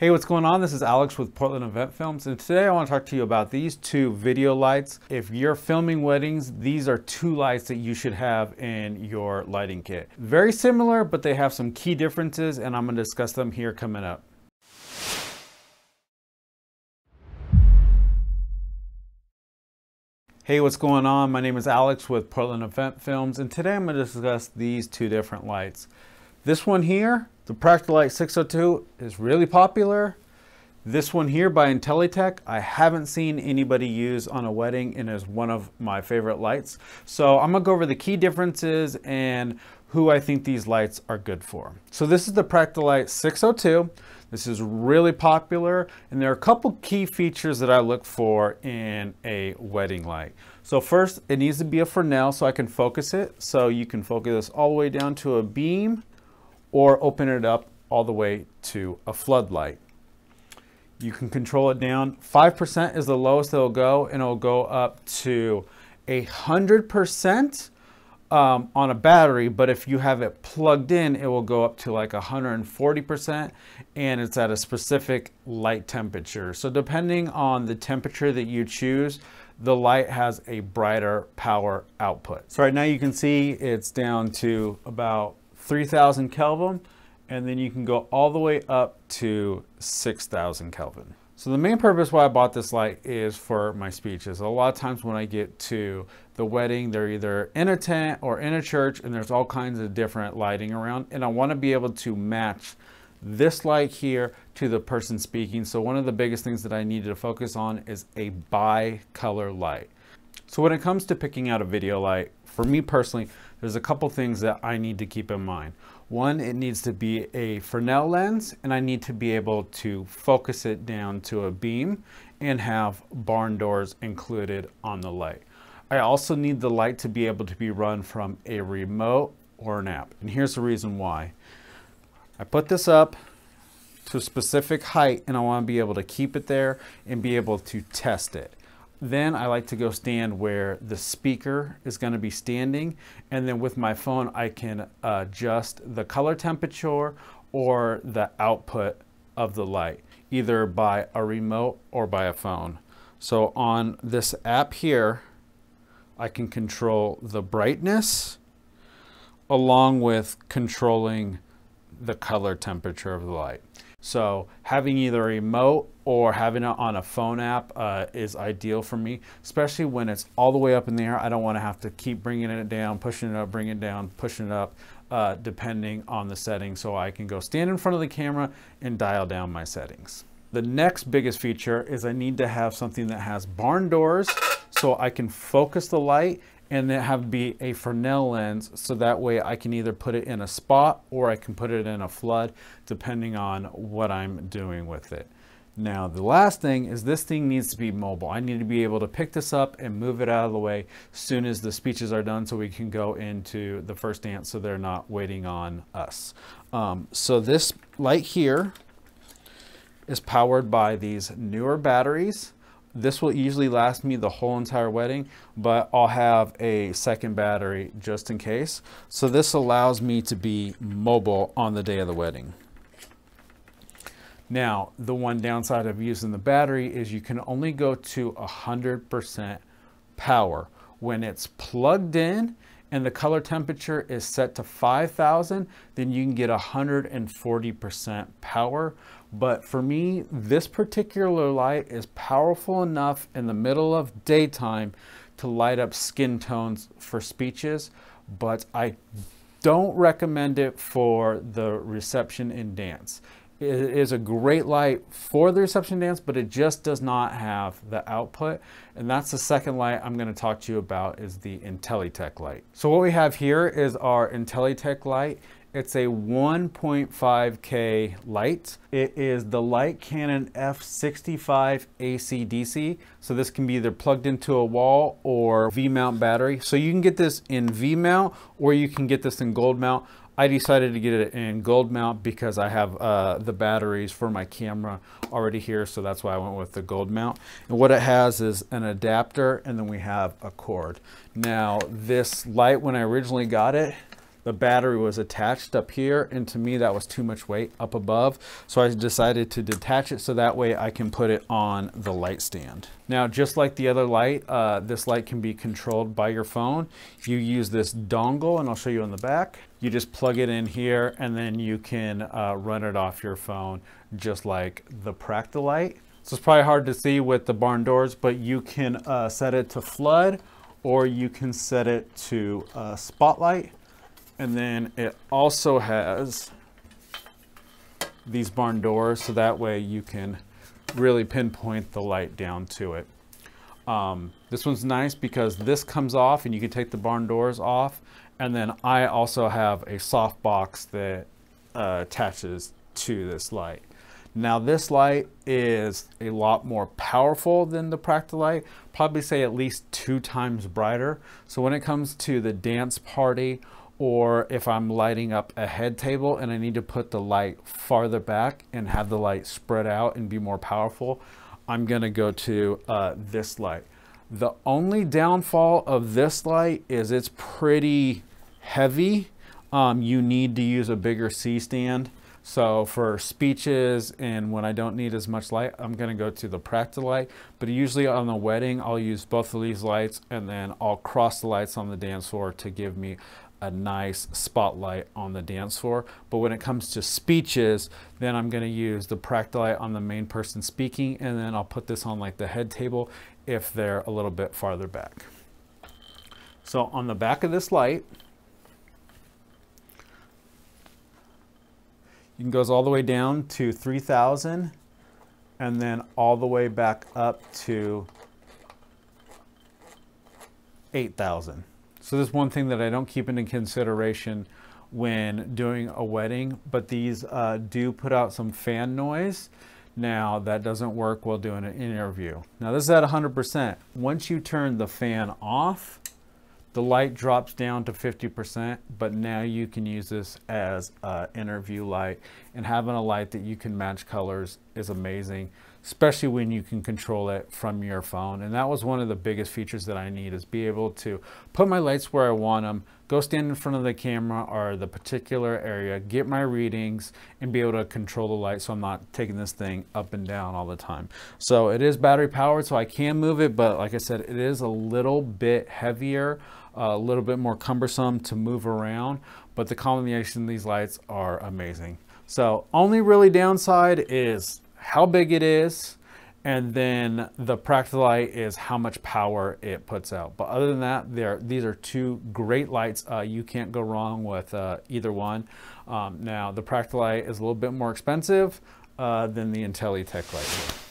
Hey, what's going on? This is Alex with Portland Event Films, and today I want to talk to you about these two video lights. If you're filming weddings, these are two lights that you should have in your lighting kit. Very similar, but they have some key differences, and I'm going to discuss them here coming up. Hey, what's going on? My name is Alex with Portland Event Films, and today I'm going to discuss these two different lights. This one here, the Practilite 602, is really popular. This one here by Intellytech, I haven't seen anybody use on a wedding and is one of my favorite lights. So I'm gonna go over the key differences and who I think these lights are good for. So this is the Practilite 602. This is really popular, and there are a couple key features that I look for in a wedding light. So first, it needs to be a Fresnel so I can focus it. So you can focus this all the way down to a beam or open it up all the way to a floodlight. You can control it down. 5% is the lowest it'll go, and it'll go up to 100% on a battery, but if you have it plugged in, it will go up to like 140%, and it's at a specific light temperature. So depending on the temperature that you choose, the light has a brighter power output. So right now you can see it's down to about 3000 Kelvin, and then you can go all the way up to 6000 Kelvin. So the main purpose why I bought this light is for my speeches. A lot of times when I get to the wedding, they're either in a tent or in a church, and there's all kinds of different lighting around, and I want to be able to match this light here to the person speaking. So one of the biggest things that I needed to focus on is a bi-color light. So when it comes to picking out a video light, for me personally, there's a couple things that I need to keep in mind. One, it needs to be a Fresnel lens, and I need to be able to focus it down to a beam and have barn doors included on the light. I also need the light to be able to be run from a remote or an app. And here's the reason why. I put this up to a specific height, and I want to be able to keep it there and be able to test it. Then I like to go stand where the speaker is going to be standing, and then with my phone I can adjust the color temperature or the output of the light, either by a remote or by a phone. So on this app here, I can control the brightness along with controlling the color temperature of the light. So having either a remote or having it on a phone app is ideal for me, especially when it's all the way up in the air. I don't want to have to keep bringing it down, pushing it up, bringing it down, pushing it up, depending on the settings. So I can go stand in front of the camera and dial down my settings. The next biggest feature is I need to have something that has barn doors so I can focus the light, and then have be a Fresnel lens, so that way I can either put it in a spot or I can put it in a flood, depending on what I'm doing with it. Now, the last thing is this thing needs to be mobile. I need to be able to pick this up and move it out of the way as soon as the speeches are done, so we can go into the first dance, so they're not waiting on us. So this light here is powered by these newer batteries. This will usually last me the whole entire wedding, but I'll have a second battery just in case. So this allows me to be mobile on the day of the wedding. Now, the one downside of using the battery is you can only go to 100% power. When it's plugged in and the color temperature is set to 5000, then you can get 140% power. But for me, this particular light is powerful enough in the middle of daytime to light up skin tones for speeches, but I don't recommend it for the reception and dance. It is a great light for the reception dance, but it just does not have the output. And that's the second light I'm going to talk to you about, is the Intellytech light. So what we have here is our Intellytech light. It's a 1.5K light. It is the Light Cannon F-165 AC/DC. So this can be either plugged into a wall or V-Mount battery. So you can get this in V-Mount, or you can get this in Gold Mount. I decided to get it in Gold Mount because I have the batteries for my camera already here, so that's why I went with the Gold Mount. And what it has is an adapter, and then we have a cord. Now, this light, when I originally got it, The battery was attached up here, and to me that was too much weight up above, so I decided to detach it so that way I can put it on the light stand. Now, just like the other light, this light can be controlled by your phone. You use this dongle, and I'll show you on the back. You just plug it in here, and then you can run it off your phone, just like the Practilite. So it's probably hard to see with the barn doors, but you can set it to flood, or you can set it to spotlight. And then it also has these barn doors, so that way you can really pinpoint the light down to it. This one's nice because this comes off and you can take the barn doors off. And then I also have a soft box that attaches to this light. Now, this light is a lot more powerful than the Practilite, probably say at least 2 times brighter. So when it comes to the dance party, or if I'm lighting up a head table and I need to put the light farther back and have the light spread out and be more powerful, I'm gonna go to this light. The only downfall of this light is it's pretty heavy. You need to use a bigger C-stand. So for speeches and when I don't need as much light, I'm gonna go to the Practilite. But usually on the wedding, I'll use both of these lights, and then I'll cross the lights on the dance floor to give me a nice spotlight on the dance floor. But when it comes to speeches, then I'm going to use the Practilite on the main person speaking, and then I'll put this on like the head table if they're a little bit farther back. So on the back of this light, you can go all the way down to 3000 and then all the way back up to 8000. So this is one thing that I don't keep into consideration when doing a wedding, but these do put out some fan noise. Now, that doesn't work while doing an interview. Now, this is at 100%. Once you turn the fan off, the light drops down to 50%, but now you can use this as an interview light, and having a light that you can match colors is amazing, especially when you can control it from your phone. And that was one of the biggest features that I need, is be able to put my lights where I want them, go stand in front of the camera or the particular area, get my readings, and be able to control the light so I'm not taking this thing up and down all the time. So it is battery powered, so I can move it, but like I said, it is a little bit heavier, a little bit more cumbersome to move around, but the combination of these lights are amazing. So only really downside is how big it is, and then the Practilite is how much power it puts out. But other than that, these are 2 great lights. You can't go wrong with either one. Now, the Practilite is a little bit more expensive than the Intellytech light.